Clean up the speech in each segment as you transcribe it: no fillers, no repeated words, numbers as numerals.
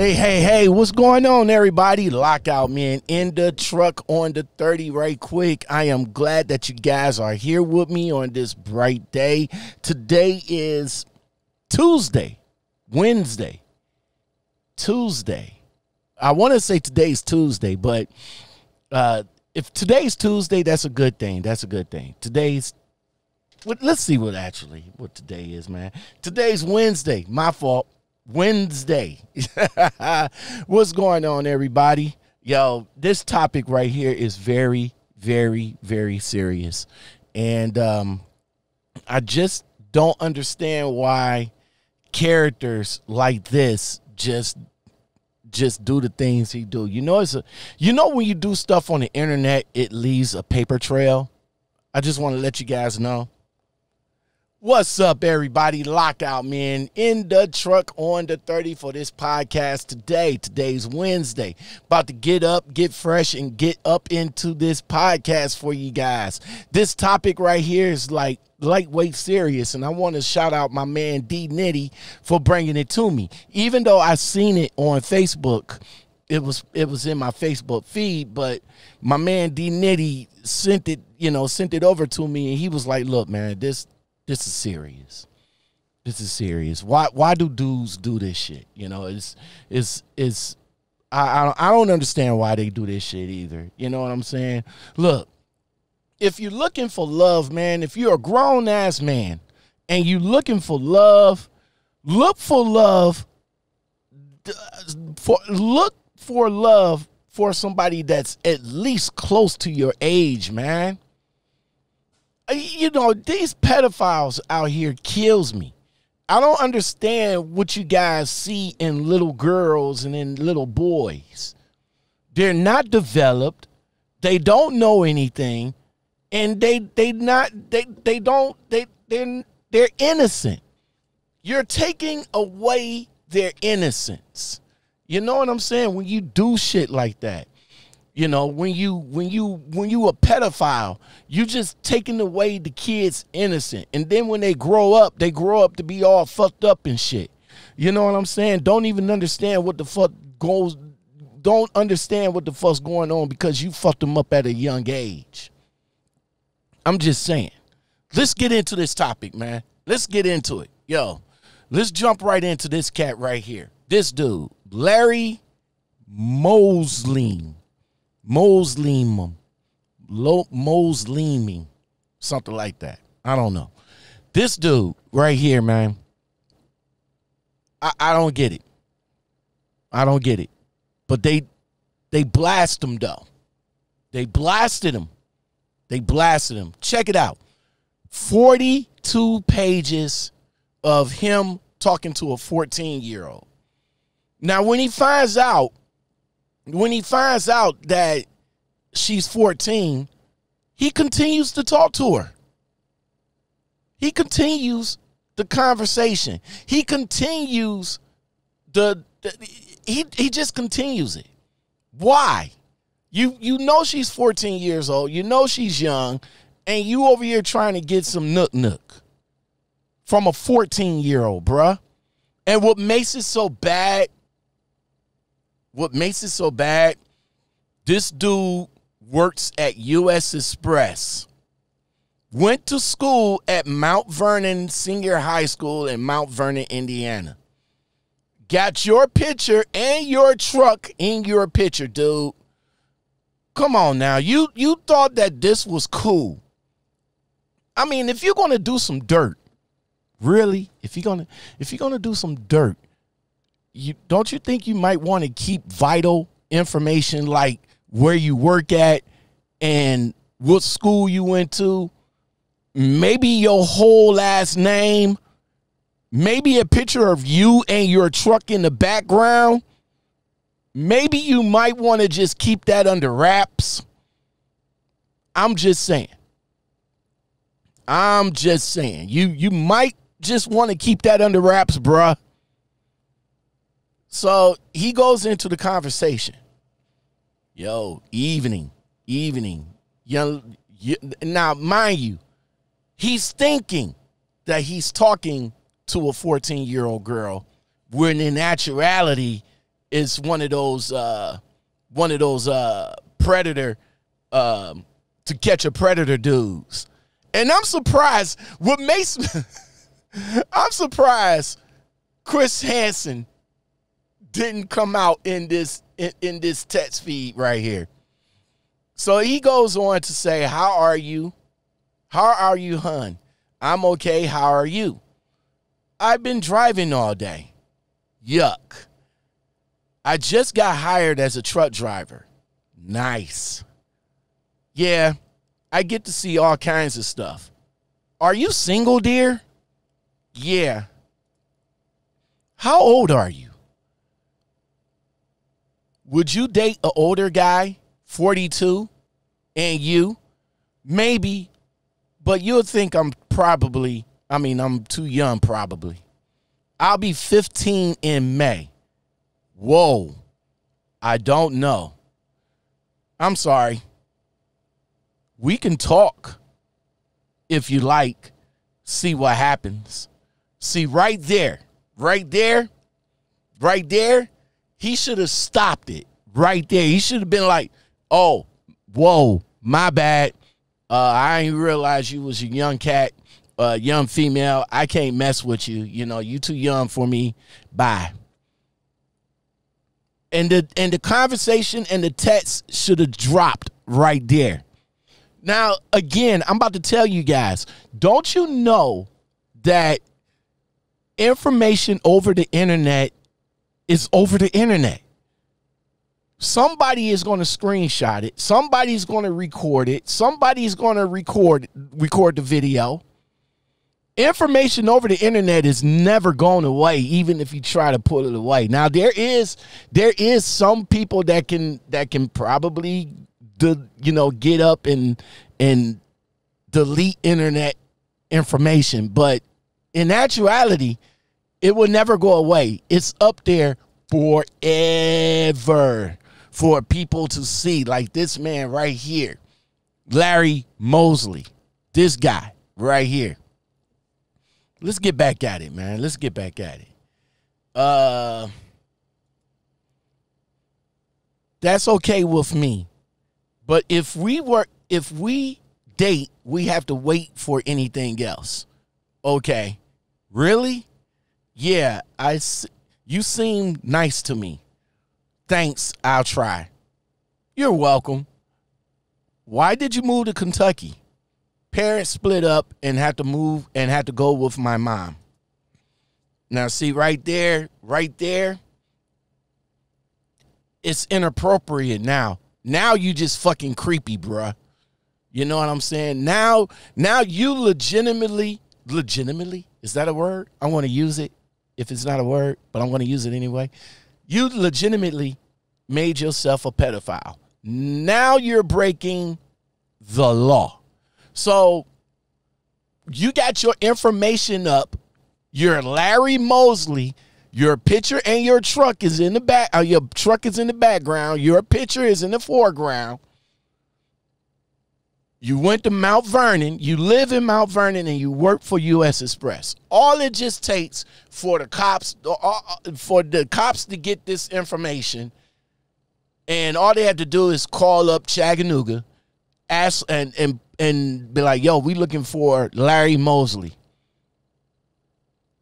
Hey, hey, hey, what's going on, everybody? Lockout Men in the truck on the 30 right quick. I am glad that you guys are here with me on this bright day. Today is Tuesday. I want to say today's Tuesday, but if today's Tuesday, that's a good thing. That's a good thing. Today's, let's see what actually, what today is, man. Today's Wednesday. My fault. Wednesday. What's going on, everybody? Yo, this topic right here is very, very, very serious. And I just don't understand why characters like this just do the things he do. You know, when you do stuff on the internet, it leaves a paper trail. I just want to let you guys know. What's up, everybody? Lockout Men in the truck on the 30 for this podcast today. Today's Wednesday. About to get up, get fresh, and get up into this podcast for you guys. This topic right here is like lightweight serious, and I want to shout out my man D Nitty for bringing it to me. Even though I seen it on Facebook, it was in my Facebook feed, but my man D Nitty sent it, you know, sent it over to me, and he was like, "Look, man, this is serious. This is serious. Why do dudes do this shit? You know, I don't understand why they do this shit either. You know what I'm saying? Look, if you're looking for love, man, if you're a grown ass man and you're looking for love, look for love for somebody that's at least close to your age, man. You know, these pedophiles out here kills me. I don't understand what you guys see in little girls and in little boys. They're not developed. They don't know anything. And they're innocent. You're taking away their innocence. You know what I'm saying? When you do shit like that. You know, when you a pedophile, you just taking away the kid's innocence. And then when they grow up to be all fucked up and shit. You know what I'm saying? Don't even understand what the fuck goes. Don't understand what the fuck's going on because you fucked them up at a young age. I'm just saying. Let's get into this topic, man. Let's get into it. Yo, let's jump right into this cat right here. This dude, Larry Mosley. Mosley, something like that. I don't know. This dude right here, man, I don't get it. I don't get it. But they blast him, though. They blasted him. They blasted him. Check it out. 42 pages of him talking to a 14-year-old. Now, when he finds out that she's 14, he continues to talk to her. He continues the conversation. He continues he just continues it. Why? You know she's 14 years old. You know she's young, and you over here trying to get some nook from a 14-year-old, bruh. And what makes it so bad? What makes it so bad, this dude works at US Express, went to school at Mount Vernon Senior High School in Mount Vernon, Indiana. Got your picture and your truck in your picture, dude. Come on now. You thought that this was cool. I mean, if you're going to do some dirt, really, if you're going to do some dirt, don't you think you might want to keep vital information like where you work at and what school you went to, maybe your whole last name, maybe a picture of you and your truck in the background? Maybe you might want to just keep that under wraps. I'm just saying. I'm just saying. You might just want to keep that under wraps, bruh. So he goes into the conversation. Yo, evening. Now, mind you, he's thinking that he's talking to a 14-year-old girl when in actuality is one of those predator, To Catch a Predator dudes. And I'm surprised what makes me I'm surprised Chris Hansen didn't come out in this text feed right here. So he goes on to say, "How are you? How are you, hun? I'm okay. How are you? I've been driving all day. Yuck. I just got hired as a truck driver. Nice. Yeah, I get to see all kinds of stuff. Are you single, dear? Yeah. How old are you? Would you date an older guy, 42, and you? Maybe, but you'll think I'm too young probably. I'll be 15 in May. Whoa, I don't know. I'm sorry. We can talk if you like, see what happens." See, right there, he should have stopped it right there. He should have been like, "Oh, whoa, my bad. I didn't realize you was a young cat, young female. I can't mess with you. You know, you too young for me. Bye." And the conversation and the text should have dropped right there. Now, again, I'm about to tell you guys, don't you know that information over the internet is over the internet? Somebody is going to screenshot it. Somebody's going to record it. Somebody's going to record the video. Information over the internet is never going away, even if you try to pull it away. Now, there is some people that can probably get up and delete internet information, but in actuality, it will never go away. It's up there forever for people to see. Like this man right here, Larry Mosley, this guy right here. Let's get back at it, man. Let's get back at it. That's okay with me. But if we date, we have to wait for anything else. Okay. Really? Yeah, you seem nice to me. Thanks, I'll try. You're welcome. Why did you move to Kentucky? Parents split up and had to go with my mom. Now see right there. It's inappropriate now. Now you just fucking creepy, bruh. You know what I'm saying? Now you legitimately, is that a word? I want to use it if it's not a word, but I'm going to use it anyway. You legitimately made yourself a pedophile. Now you're breaking the law. So you got your information up. You're Larry Mosley. Your picture and your truck is in the back. Your truck is in the background. Your picture is in the foreground. You went to Mount Vernon. You live in Mount Vernon and you work for US Express. All it just takes for the cops to get this information, and all they have to do is call up Chattanooga, ask and be like, "Yo, we looking for Larry Mosley.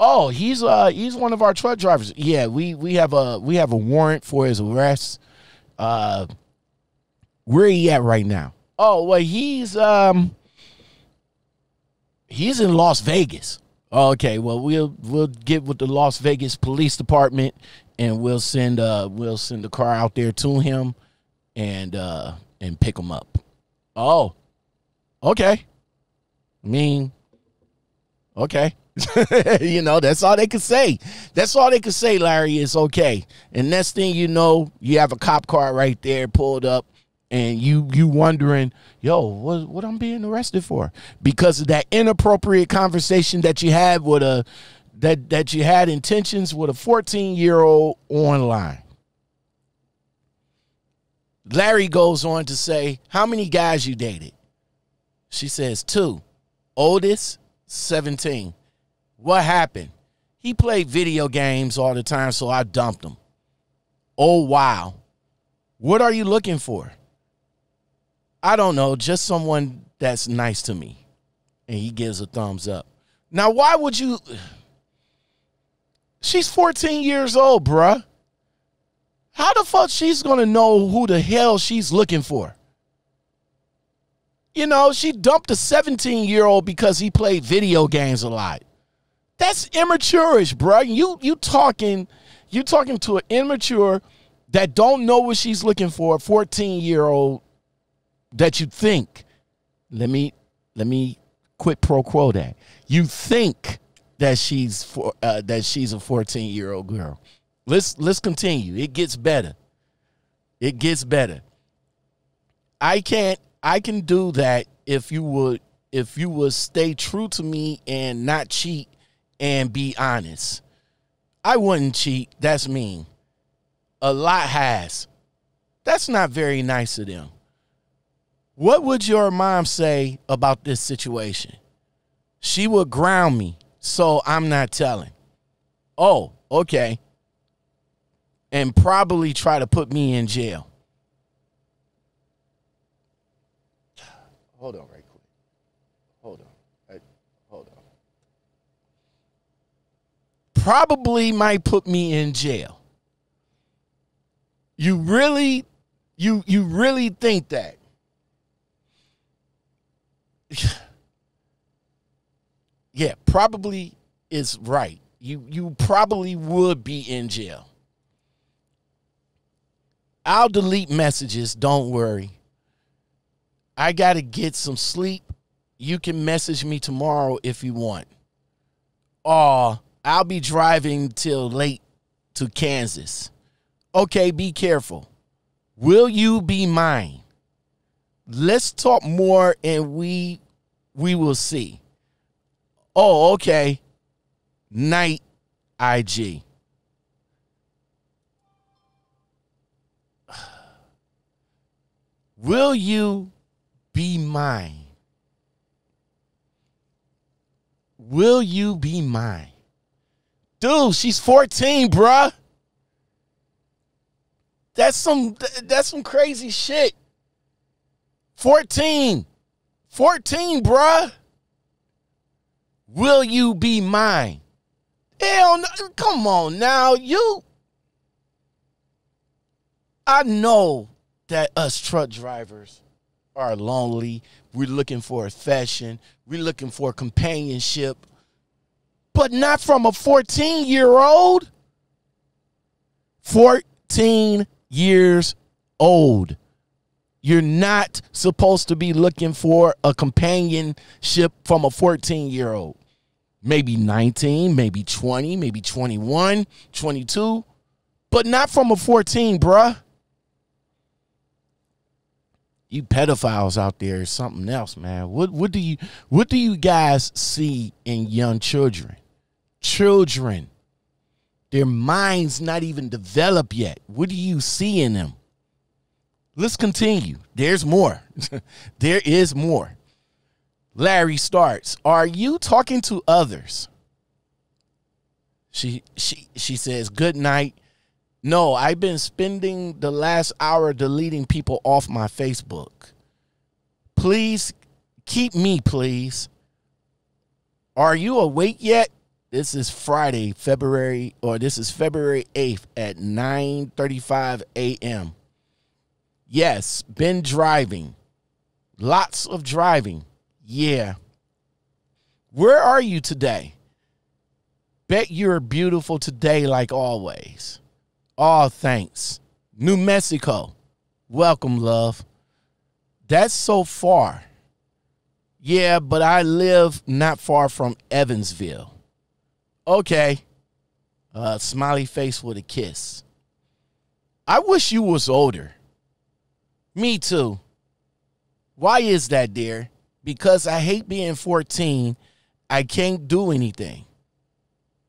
Oh, he's one of our truck drivers. Yeah, we have a warrant for his arrest. Where he at right now? Oh, well, he's in Las Vegas. Okay, well we'll get with the Las Vegas Police Department and we'll send a car out there to him and pick him up." Oh, okay. I mean, okay. You know, that's all they could say. That's all they could say, Larry, is okay. And next thing you know, you have a cop car right there pulled up, and you wondering, yo, what I'm being arrested for? Because of that inappropriate conversation that you had with that you had intentions with a 14-year-old online. Larry goes on to say, "How many guys you dated?" She says, "2. Oldest, 17. What happened? He played video games all the time, so I dumped him." Oh, wow. What are you looking for? I don't know. Just someone that's nice to me. And he gives a thumbs up. Now, why would you? She's 14 years old, bruh. How the fuck she's going to know who the hell she's looking for? You know, she dumped a 17-year-old because he played video games a lot. That's immature-ish, bruh. You talking to an immature that don't know what she's looking for, a 14-year-old that you think. Let me quid pro quo that. You think that she's a 14-year-old girl. Let's continue. It gets better. It gets better. I can do that if you would stay true to me and not cheat and be honest. I wouldn't cheat. That's mean. A lot has. That's not very nice of them. What would your mom say about this situation? She would ground me, so I'm not telling. Oh, okay. And probably try to put me in jail. Hold on right quick. Hold on. Probably might put me in jail. You really think that? Yeah, probably is right. You probably would be in jail. I'll delete messages, don't worry. I gotta get some sleep. You can message me tomorrow if you want. Aw. I'll be driving till late to Kansas. Okay, be careful. Will you be mine? Let's talk more and we will see. Oh, okay. Night, IG. Will you be mine? Will you be mine? Dude, she's 14, bruh. That's some crazy shit. 14, bruh. Will you be mine? Hell no, come on now, you. I know that us truck drivers are lonely. We're looking for affection. We're looking for companionship. But not from a 14-year-old. 14 years old. You're not supposed to be looking for a companionship from a 14-year-old. Maybe 19, maybe 20, maybe 21, 22. But not from a 14, bruh. You pedophiles out there is something else, man. What do you guys see in young children? Children, their minds not even developed yet. What do you see in them? Let's continue. There's more. There is more. Larry starts. Are you talking to others? She says, good night. No, I've been spending the last hour deleting people off my Facebook. Please keep me, please. Are you awake yet? This is Friday, February 8th at 9:35 a.m. Yes, been driving. Lots of driving. Yeah. Where are you today? Bet you're beautiful today like always. Oh, thanks. New Mexico. Welcome, love. That's so far. Yeah, but I live not far from Evansville. Okay. Smiley face with a kiss. I wish you was older. Me too. Why is that, dear? Because I hate being 14. I can't do anything.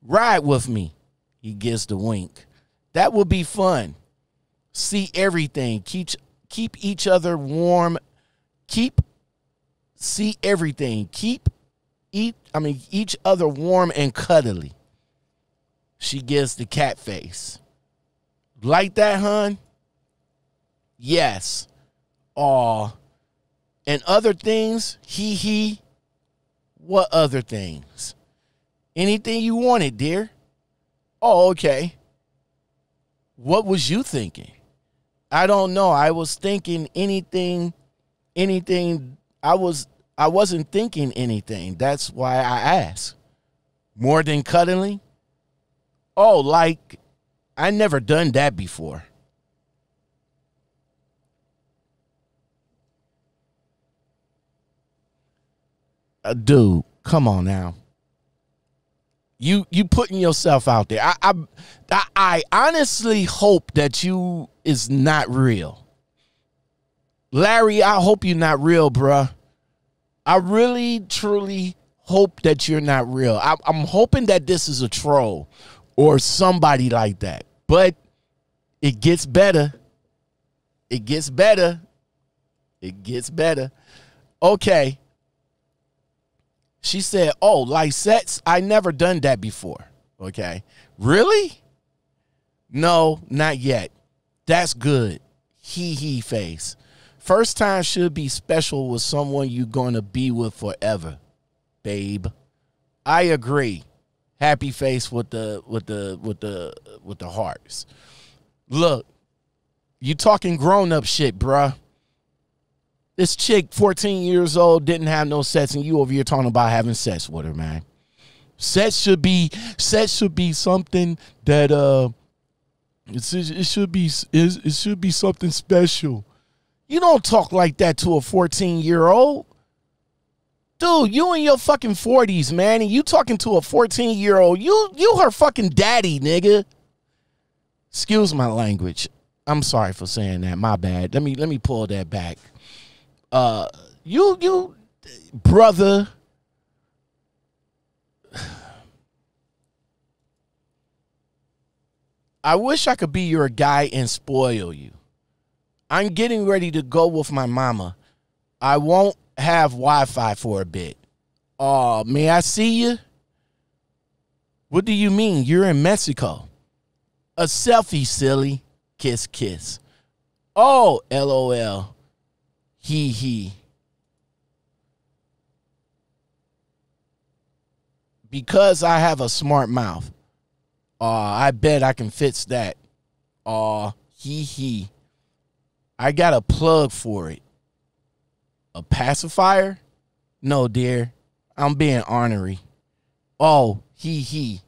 Ride with me. He gives the wink. That will be fun. See everything. Keep each other warm. Keep each other warm and cuddly. She gives the cat face. like that, hun? Yes. Aw. And other things? He. What other things? Anything you wanted, dear. Oh, okay. What was you thinking? I don't know. I was thinking anything. I wasn't thinking anything. That's why I asked. More than cuddling? Oh, like, I never done that before. Dude, come on now. You putting yourself out there. I honestly hope that you is not real. Larry, I hope you're not real, bruh. I really, truly hope that you're not real. I'm hoping that this is a troll or somebody like that. But it gets better. It gets better. It gets better. Okay. She said, oh, like sets? I never done that before. Okay. Really? No, not yet. That's good. He face. First time should be special with someone you're going to be with forever, babe. I agree. Happy face with the hearts. Look, you talking grown-up shit, bruh. This chick, 14 years old, didn't have no sex, and you over here talking about having sex with her, man. Sex should be something that it should be something special. You don't talk like that to a 14-year-old. Dude, you in your fucking 40s, man, and you talking to a 14-year-old. You her fucking daddy, nigga. Excuse my language. I'm sorry for saying that. My bad. Let me pull that back. You brother. I wish I could be your guy and spoil you. I'm getting ready to go with my mama. I won't have Wi-Fi for a bit. Oh, may I see you? What do you mean? You're in Mexico. A selfie, silly. Kiss, kiss. Oh, LOL. He. Because I have a smart mouth. I bet I can fix that. He. I got a plug for it. A pacifier? No, dear. I'm being ornery. Oh, he.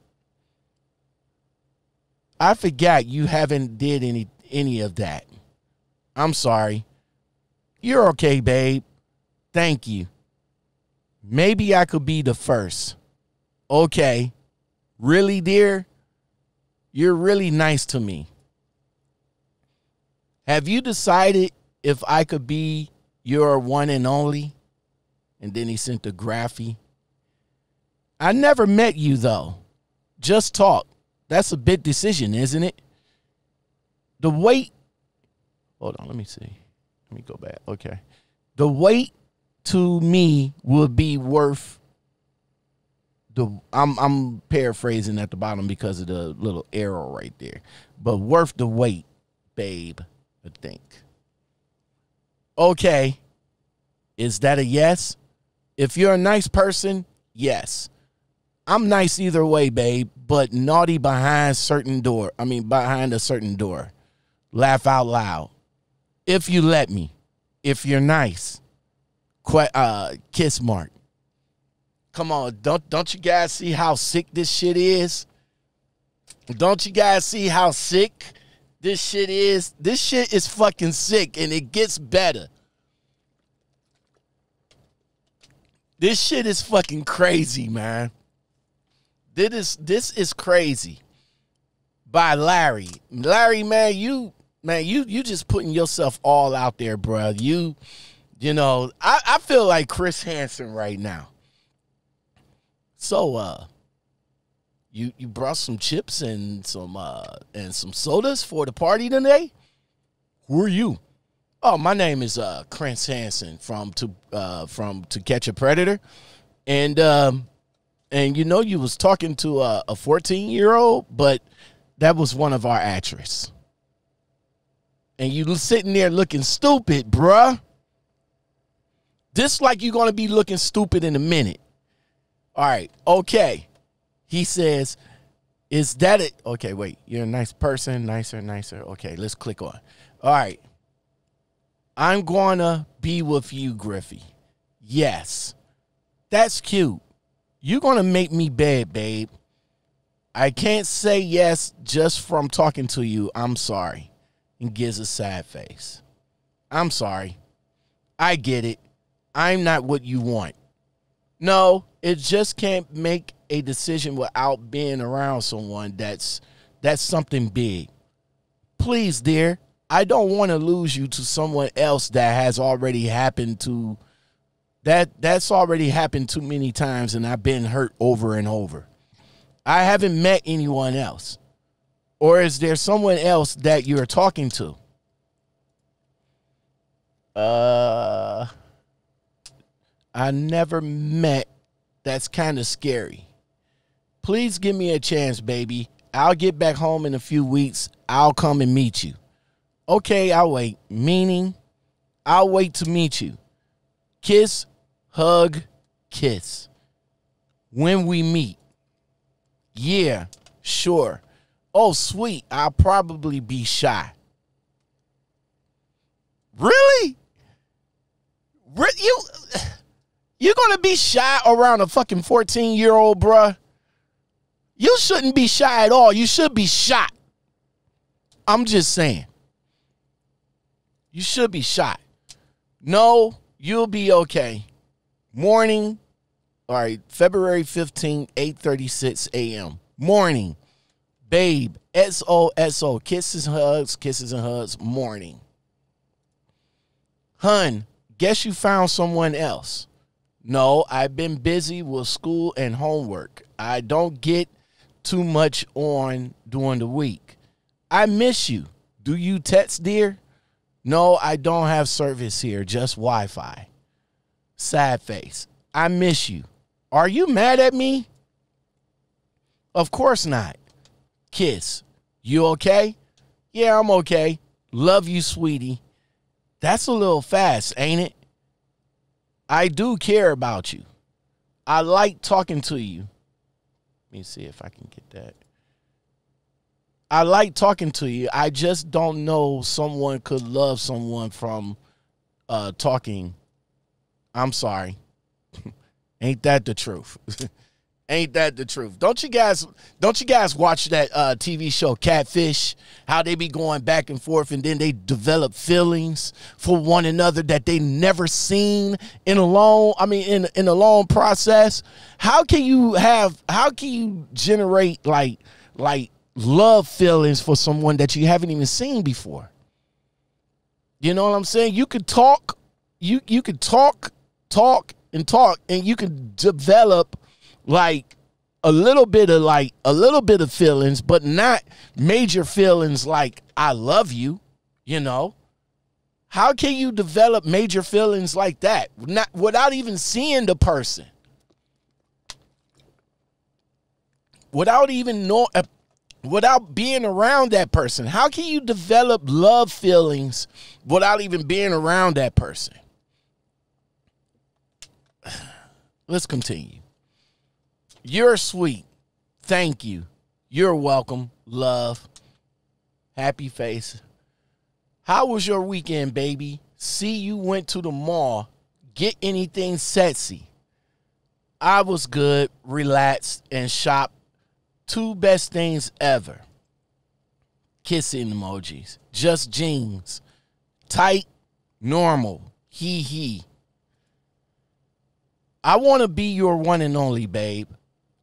I forgot you haven't did any of that. I'm sorry. You're okay, babe. Thank you. Maybe I could be the first. Okay. Really, dear? You're really nice to me. Have you decided if I could be your one and only? And then he sent the graphy. I never met you, though. Just talk. That's a big decision, isn't it? The wait. Hold on, let me see. Let me go back. Okay. The wait to me would be worth the. I'm paraphrasing at the bottom because of the little arrow right there. But worth the wait, babe, I think. Okay, is that a yes? If you're a nice person, yes. I'm nice either way, babe, but naughty behind a certain door. Laugh out loud. If you let me, if you're nice, kiss mark. Come on, don't you guys see how sick this shit is? Don't you guys see how sick this shit is? This shit is fucking sick, and it gets better. This shit is fucking crazy, man. This is crazy. By Larry. Larry, man, you just putting yourself all out there, bro. You know, I feel like Chris Hansen right now. So You brought some chips and some sodas for the party today? Who are you? Oh, my name is Chris Hansen from To Catch a Predator, and you know you was talking to a 14-year-old, but that was one of our actresses. and you sitting there looking stupid, bruh. Just like you're going to be looking stupid in a minute. All right, okay. He says, is that it? Okay, wait, you're a nice person, nicer. Okay, let's click on. All right. I'm going to be with you, Griffey. Yes. That's cute. You're going to make me bad, babe. I can't say yes just from talking to you. I'm sorry. And gives a sad face. I'm sorry. I get it. I'm not what you want. No, it just can't make a decision without being around someone that's something big. Please, dear, I don't want to lose you to someone else that has already happened to that's already happened too many times, and I've been hurt over and over. I haven't met anyone else. Or is there someone else that you're talking to? I never met. That's kind of scary. Please give me a chance, baby. I'll get back home in a few weeks. I'll come and meet you. Okay, I'll wait. Meaning, I'll wait to meet you. Kiss, hug, kiss. When we meet. Yeah, sure. Oh, sweet. I'll probably be shy. Really? You're going to be shy around a fucking 14-year-old, bruh? You shouldn't be shy at all. You should be shot. I'm just saying. You should be shot. No, you'll be okay. Morning. All right, February 15th, 8:36 a.m. Morning. Babe, XOXO. Kisses and hugs, morning. Hun, guess you found someone else. No, I've been busy with school and homework. I don't get too much on during the week. I miss you. Do you text, dear? No, I don't have service here, just Wi-Fi. Sad face. I miss you. Are you mad at me? Of course not. Kiss. You okay? Yeah, I'm okay. Love you, sweetie. That's a little fast, ain't it? I do care about you. I like talking to you. Let me see if I can get that. I like talking to you. I just don't know someone could love someone from talking. I'm sorry. Ain't that the truth? Ain't that the truth? Don't you guys watch that TV show Catfish? How they be going back and forth, and then they develop feelings for one another that they never seen in a long, in a long process. How can you generate like love feelings for someone that you haven't even seen before? You know what I'm saying? You could talk, you could talk, and you could develop like a little bit of feelings, but not major feelings like I love you, you know. How can you develop major feelings like that without even seeing the person? Without even without being around that person. How can you develop love feelings without even being around that person? Let's continue. You're sweet. Thank you. You're welcome. Love. Happy face. How was your weekend, baby? See, you went to the mall. Get anything sexy? I was good, relaxed, and shopped. Two best things ever. Kissing emojis. Just jeans. Tight. Normal. Hee. I want to be your one and only, babe.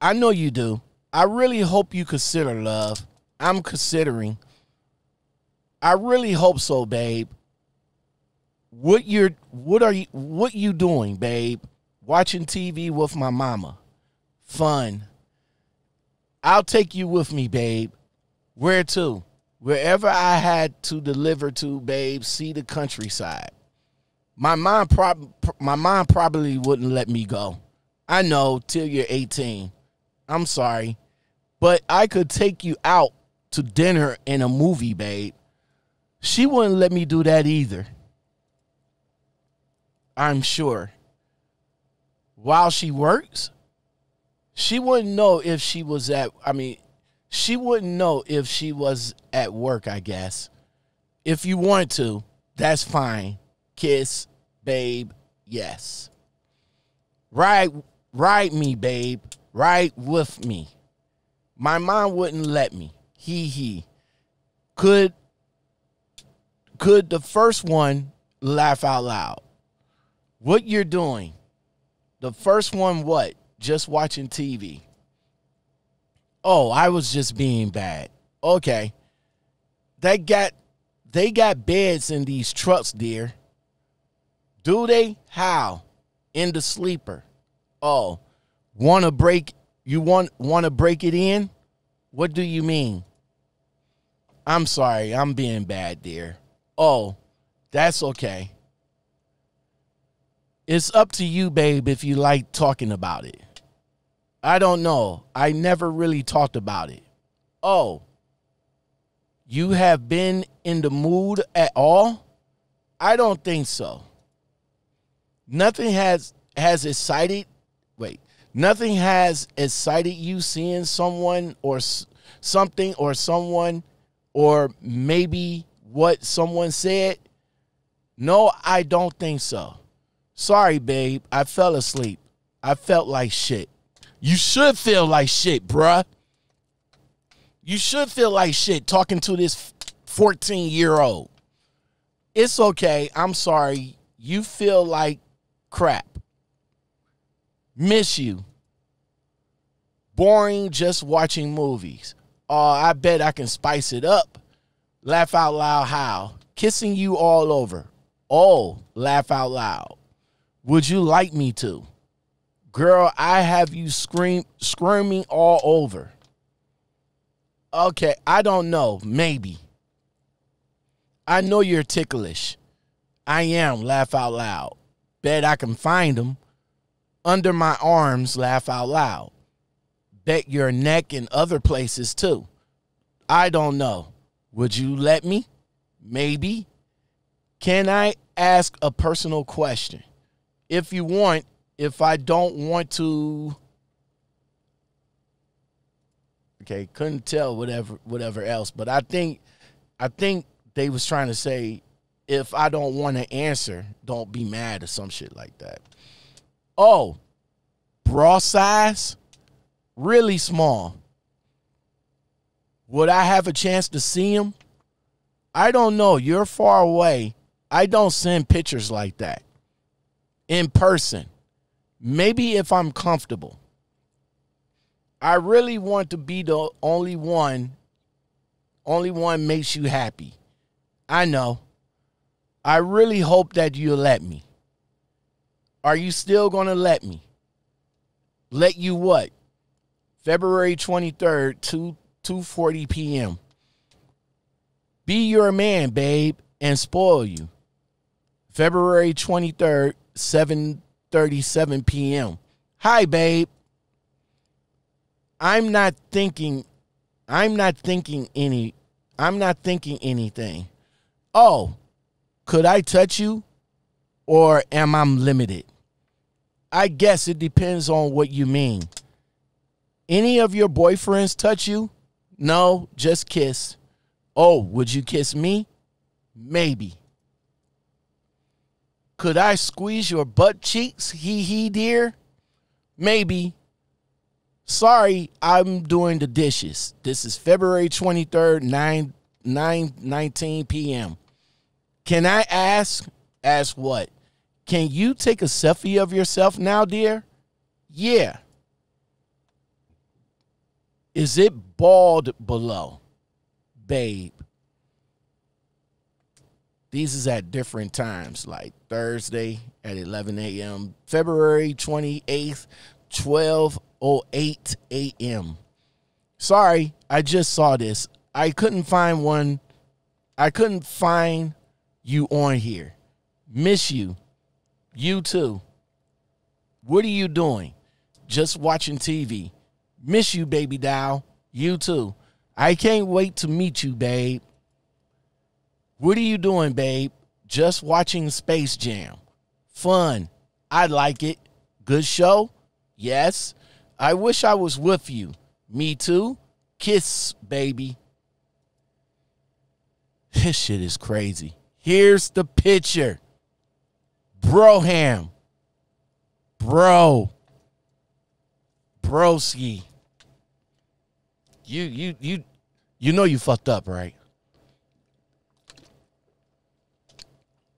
I know you do. I really hope you consider love. I'm considering. I really hope so, babe. What you doing, babe? Watching TV with my mama. Fun. I'll take you with me, babe. Where to? Wherever I had to deliver to, babe. See the countryside. My mom probably wouldn't let me go. I know, till you're 18. I'm sorry, but I could take you out to dinner and a movie, babe. She wouldn't let me do that either, I'm sure. While she works, she wouldn't know if she was at, I mean, she wouldn't know if she was at work, I guess. If you want to, that's fine. Kiss, babe, yes. Ride me, babe. Ride with me. My mom wouldn't let me. He. Could the first one laugh out loud? What you're doing? The first one what? Just watching TV. Oh, I was just being bad. Okay. They got beds in these trucks, dear. Do they? How? In the sleeper. Oh, want to break it in? What do you mean? I'm sorry, I'm being bad, dear. Oh, that's okay. It's up to you, babe, if you like talking about it. I don't know. I never really talked about it. Oh, you have been in the mood at all? I don't think so. Nothing has excited. Wait, nothing has excited you seeing someone or something or someone or maybe what someone said? No, I don't think so. Sorry, babe. I fell asleep. I felt like shit. You should feel like shit, bruh. You should feel like shit talking to this 14-year-old. It's okay. I'm sorry. You feel like crap. Miss you. Boring just watching movies. I bet I can spice it up. Laugh out loud how? Kissing you all over. Oh, laugh out loud. Would you like me to? Girl, I have you screaming all over. Okay, I don't know. Maybe. I know you're ticklish. I am. Laugh out loud. Bet I can find them. Under my arms. Laugh out loud. Bet your neck and other places too. I don't know. Would you let me? Maybe. Can I ask a personal question? If you want, if I don't want to. Okay, couldn't tell whatever else, but I think they was trying to say if I don't want to answer, don't be mad or some shit like that. Oh, bra size? Really small. Would I have a chance to see him? I don't know. You're far away. I don't send pictures like that. In person. Maybe if I'm comfortable. I really want to be the only one. Only one makes you happy. I know. I really hope that you'll let me. Are you still going to let me? Let you what? February 23rd, 2:40 p.m. Be your man, babe, and spoil you. February 23rd, 7:37 p.m. Hi, babe. I'm not thinking anything. Oh, could I touch you? Or am I limited? I guess it depends on what you mean. Any of your boyfriends touch you? No, just kiss. Oh, would you kiss me? Maybe. Could I squeeze your butt cheeks? He, dear. Maybe. Sorry, I'm doing the dishes. This is February 23rd, 9:19 p.m. Can I ask? Ask what? Can you take a selfie of yourself now, dear? Yeah. Is it bald below? Babe. These is at different times, like Thursday at 11 a.m., February 28th, 12:08 a.m. Sorry, I just saw this. I couldn't find you on here. Miss you. You too. What are you doing? Just watching TV. Miss you, baby doll. You too. I can't wait to meet you, babe. What are you doing, babe? Just watching Space Jam. Fun. I like it. Good show? Yes. I wish I was with you. Me too. Kiss, baby. This shit is crazy. Here's the picture. Broham. Bro. Broski. You know you fucked up, right?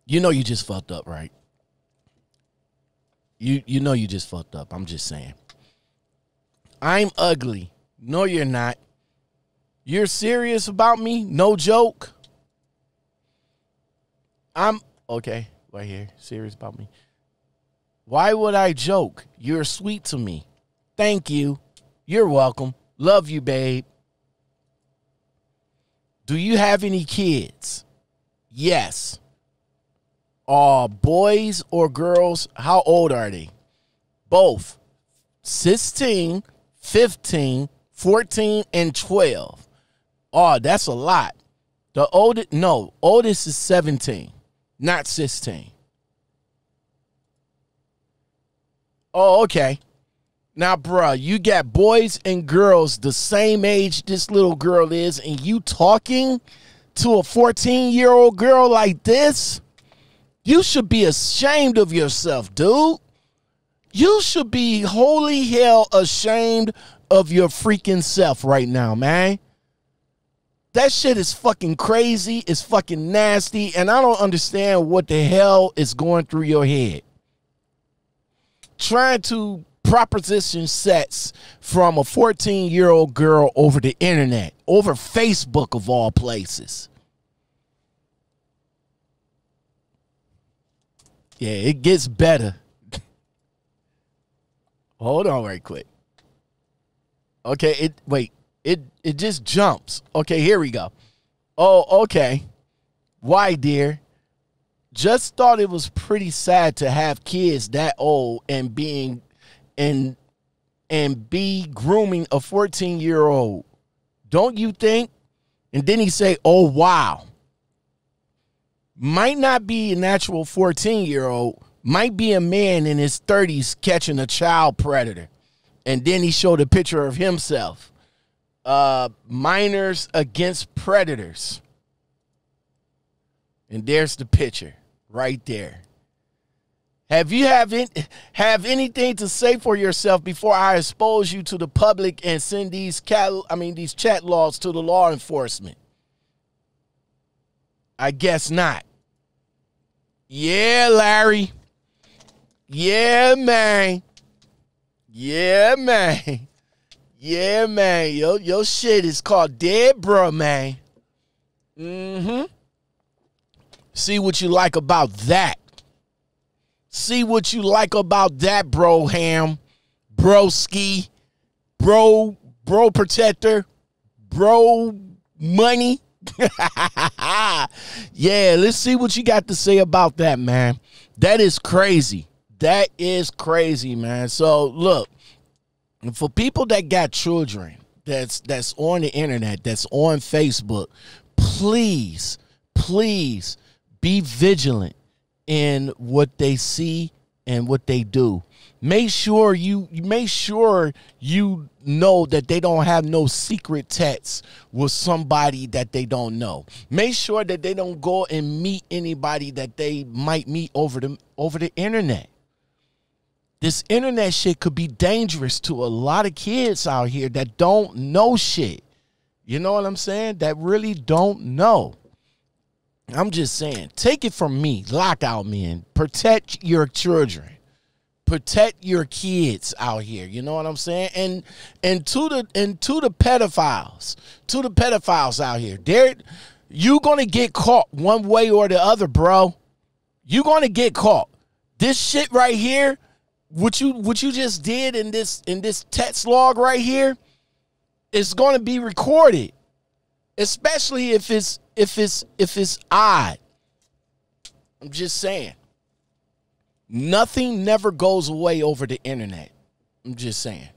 You know you just fucked up, right? You know you just fucked up. I'm just saying. I'm ugly. No, you're not. You're serious about me? No joke. I'm okay, right here. Serious about me. Why would I joke? You're sweet to me. Thank you. You're welcome. Love you, babe. Do you have any kids? Yes. Boys or girls? How old are they? Both. 16, 15, 14, and 12. Oh, that's a lot. The oldest, no, oldest is 17, not 16. Oh, okay. Now, bruh, you got boys and girls the same age this little girl is, and you talking to a 14-year-old girl like this? You should be ashamed of yourself, dude. You should be holy hell ashamed of your freaking self right now, man. That shit is fucking crazy. It's fucking nasty, and I don't understand what the hell is going through your head. Trying to proposition sets from a 14-year-old girl over the internet, over Facebook of all places. Yeah, it gets better. Hold on right quick. Okay, it just jumps. Okay, here we go. Oh, okay. Why, dear? Just thought it was pretty sad to have kids that old and being and be grooming a 14-year-old. Don't you think? And then he say, oh, wow. Might not be a natural 14-year-old. Might be a man in his 30s catching a child predator. And then he showed a picture of himself. Minors Against Predators. And there's the picture right there. Have you have anything to say for yourself before I expose you to the public and send these chat logs to the law enforcement? I guess not. Yeah, Larry. Yeah, man. Yeah, man. Yeah, man. Your shit is called dead, bruh, man. Mm-hmm. See what you like about that. See what you like about that, Broham, Broski, Bro Protector, Bro Money. Yeah, let's see what you got to say about that, man. That is crazy. That is crazy, man. So look, for people that got children that's on the internet, that's on Facebook, please, please be vigilant in what they see and what they do. Make sure you know that they don't have no secret texts with somebody that they don't know. Make sure that they don't go and meet anybody that they might meet over the internet. This internet shit could be dangerous to a lot of kids out here that don't know shit. You know what I'm saying? That really don't know. I'm just saying, take it from me, Lockout Men. Protect your children. Protect your kids out here. You know what I'm saying? And to the pedophiles. To the pedophiles out here. You're going to get caught one way or the other, bro. You're going to get caught. This shit right here, what you just did in this text log right here, it's going to be recorded. Especially if it's odd. I'm just saying. Nothing never goes away over the internet. I'm just saying.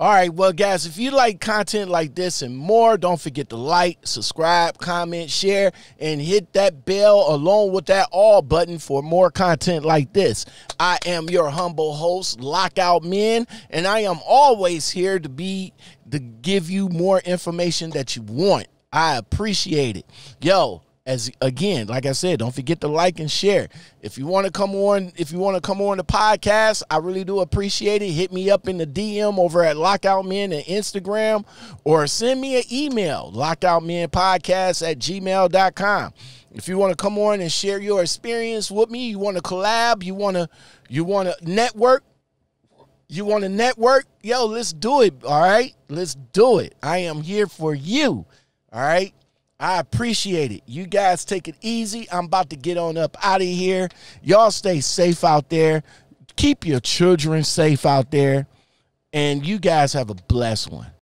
All right, well, guys, if you like content like this and more, don't forget to like, subscribe, comment, share, and hit that bell along with that all button for more content like this. I am your humble host, Lockout Men, and I am always here to give you more information that you want. I appreciate it. Yo, as again, like I said, don't forget to like and share. If you want to come on the podcast, I really do appreciate it. Hit me up in the DM over at Lockout Men and Instagram, or send me an email, lockoutmenpodcast@gmail.com. If you want to come on and share your experience with me, you want to collab, you want to network, yo, let's do it. All right, let's do it. I am here for you. All right. I appreciate it. You guys take it easy. I'm about to get on up out of here. Y'all stay safe out there. Keep your children safe out there. And you guys have a blessed one.